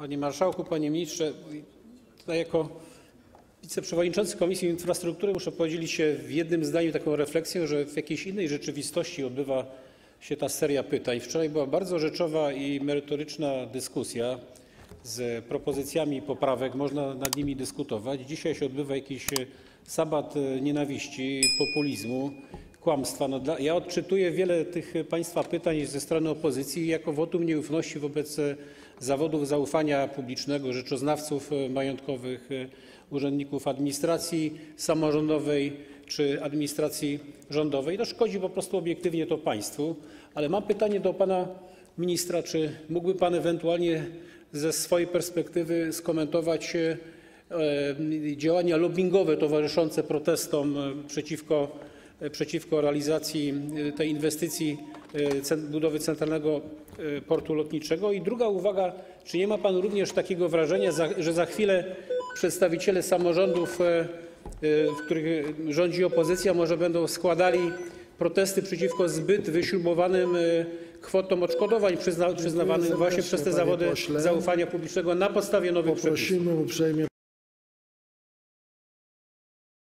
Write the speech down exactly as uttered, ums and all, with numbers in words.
Panie Marszałku, Panie Ministrze, tutaj jako wiceprzewodniczący Komisji Infrastruktury muszę podzielić się w jednym zdaniu taką refleksją, że w jakiejś innej rzeczywistości odbywa się ta seria pytań. Wczoraj była bardzo rzeczowa i merytoryczna dyskusja z propozycjami poprawek, można nad nimi dyskutować. Dzisiaj się odbywa jakiś sabat nienawiści, populizmu, kłamstwa. No dla, ja odczytuję wiele tych Państwa pytań ze strony opozycji jako wotum nieufności wobec zawodów zaufania publicznego, rzeczoznawców majątkowych, urzędników administracji samorządowej czy administracji rządowej. To szkodzi po prostu obiektywnie to Państwu. Ale mam pytanie do Pana Ministra, czy mógłby Pan ewentualnie ze swojej perspektywy skomentować działania lobbingowe towarzyszące protestom przeciwko, przeciwko realizacji tej inwestycji budowy Centralnego Portu Lotniczego? I druga uwaga, czy nie ma Pan również takiego wrażenia, że za chwilę przedstawiciele samorządów, w których rządzi opozycja, może będą składali protesty przeciwko zbyt wyśrubowanym kwotom odszkodowań przyzna, przyznawanym właśnie przez te zawody zaufania publicznego na podstawie nowych przepisów? Poprosimy uprzejmie